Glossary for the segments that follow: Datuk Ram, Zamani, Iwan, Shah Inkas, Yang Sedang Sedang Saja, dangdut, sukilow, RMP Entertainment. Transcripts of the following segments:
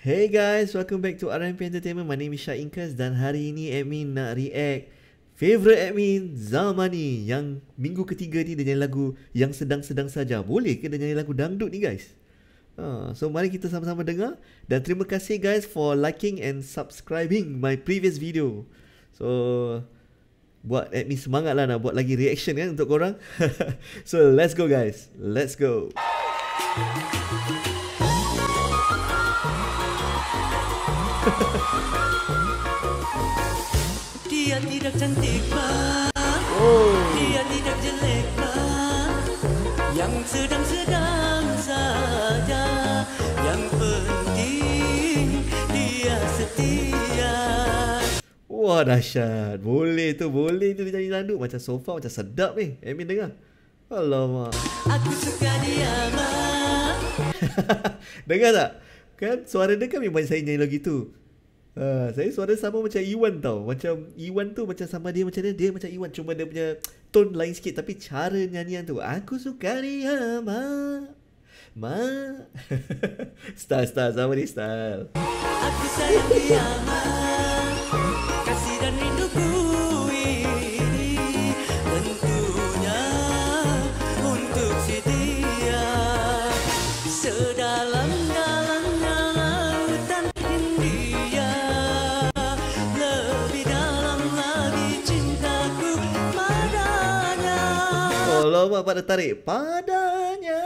Hey guys, welcome back to RMP Entertainment. My name is Shah Inkas dan hari ini admin nak react favorite admin Zamani yang minggu ketiga ni dia nyanyi lagu yang sedang-sedang saja. Boleh ke dia nyanyi lagu dangdut ni guys? So mari kita sama-sama dengar dan terima kasih guys for liking and subscribing my previous video. So buat admin semangat lah nak buat lagi reaction kan untuk korang. So let's go guys, let's go. Dia tidak cantik oh. Dia tidak jelek yang sedang-sedang saja. Yang penting dia setia. Wah dahsyat. Boleh tu, boleh tu jadi landuk. Macam sofa, macam sedap ni. Amin dengar. Alamak, aku suka dia. Dengar tak? Kan suara dia kan memang saya nyanyi lagi tu. Saya suara sama macam Iwan tau. Macam Iwan tu macam sama dia macam dia macam Iwan. Cuma dia punya tone lain sikit. Tapi cara nyanyian tu, aku suka dia ma. Style sama ni style. Aku sayang dia ma. Kasih dan rinduku ini tentunya untuk si dia. Alamak, pada tarik padanya.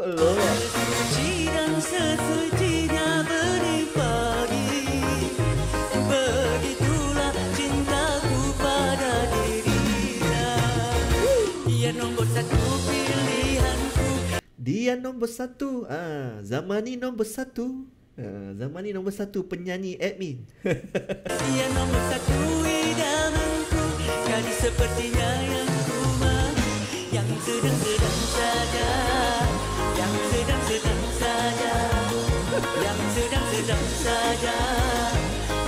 Alamak. Suci dan sesucinya beribadi. Begitulah cintaku pada dirinya. Dia nombor satu pilihanku. Dia nombor satu. Zamani nombor satu. Zamani nombor satu penyanyi admin. Dia nombor satu idamanku. Gadis sepertinya yang sedang-sedang saja, yang sedang-sedang saja, yang sedang-sedang saja,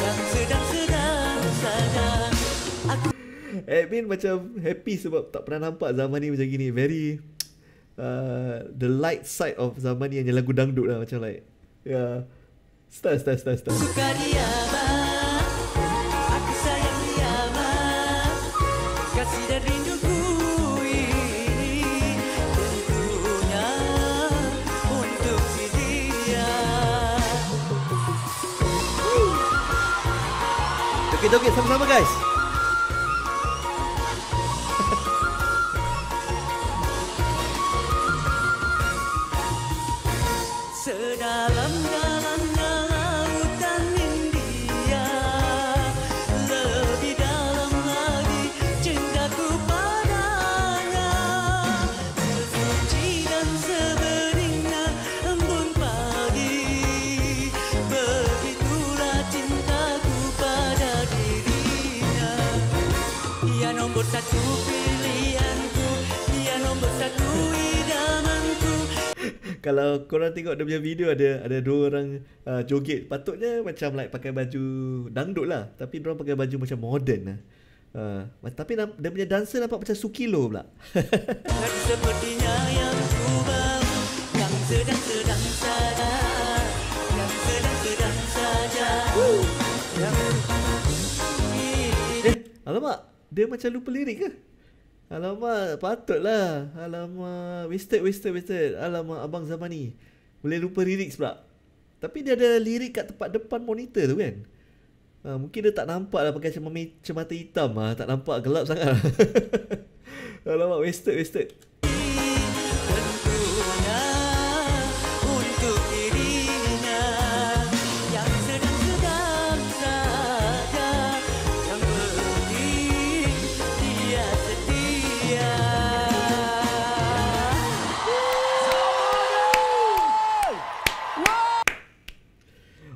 yang sedang-sedang saja. Aku admin macam happy sebab tak pernah nampak Zamani macam gini. Very the light side of Zamani yang lagu dangdut lah macam like. Yeah. Start. Suka dia ma, aku sayang dia ma, kasih dan rinduku. Joget sama-sama guys. Sedalam-dalamnya lautan India, lebih dalam lagi cintaku padanya. Sesuci dan sebeningnya embun pagi, begitulah cintaku pada dia. Dia nombor satu pilihanku, dia nombor satu idamanku. Kalau korang tengok dia punya video, ada dua orang joget. Patutnya macam like pakai baju dangdut lah, tapi diorang pakai baju macam modern lah. Tapi dia punya dancer nampak macam Sukilo pula. Sepertinya yang kubang, yang sedang-sedang saja, yang sedang-sedang saja. Alamak, dia macam lupa lirik ke? Alamak, patutlah. Alamak, wasted. Alamak, abang Zamani boleh lupa lirik pula. Tapi dia ada lirik kat tempat depan monitor tu kan. Mungkin dia tak nampak lah pakai cermata hitam lah. Tak nampak, gelap sangat. Alamak, wasted.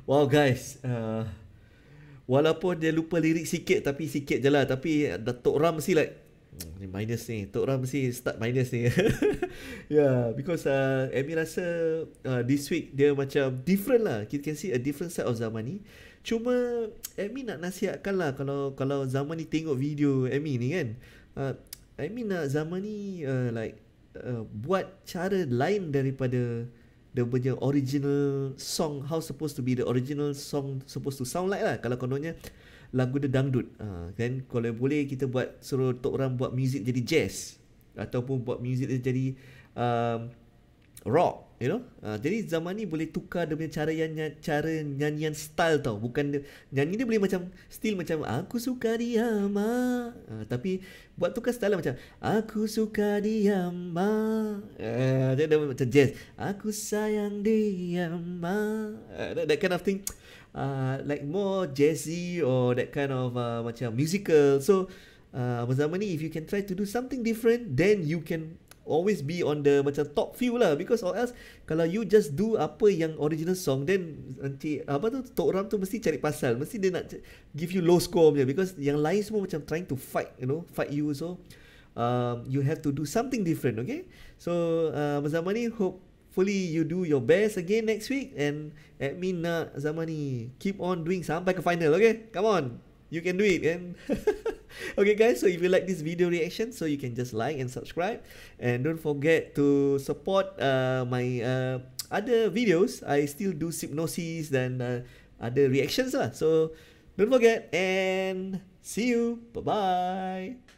Wow guys, walaupun dia lupa lirik sikit, tapi sikit je lah. Tapi Datuk Ram mesti like ni minus ni, Datuk Ram mesti start minus ni. Yeah, because Amy rasa this week dia macam different lah. You can see a different side of Zamani. Cuma Amy nak nasihatkan lah, kalau Zamani tengok video Amy ni kan, Amy nak Zamani like buat cara lain daripada dia punya original song, how supposed to be the original song supposed to sound like lah. Kalau kononnya lagu dia dangdut, kan? Kalau boleh kita buat, suruh Tok Ram buat music jadi jazz, ataupun buat music jadi rock, you know. Jadi Zamani boleh tukar dia punya cara nyanyian style tau. Bukan nyanyi dia boleh macam still macam aku suka dia ma, tapi buat tukar style macam aku suka dia ma, dia macam jazz, aku sayang dia ma, that kind of thing, like more jazzy or that kind of macam musical. So Abang Zamani, if you can try to do something different, then you can always be on the macam top few lah, because or else kalau you just do apa yang original song, then nanti apa tu Tok Ram tu mesti cari pasal, mesti dia nak give you low score punya, because yang lain semua macam trying to fight, you know, fight you. So you have to do something different, okay? So Abang Zamani, hopefully you do your best again next week, and admin nak Zamani keep on doing sampai ke final, okay? Come on, you can do it, kan? Okay guys, so if you like this video reaction, so you can just like and subscribe, and don't forget to support my other videos. I still do hypnosis dan other reactions lah. So don't forget, and see you. Bye bye.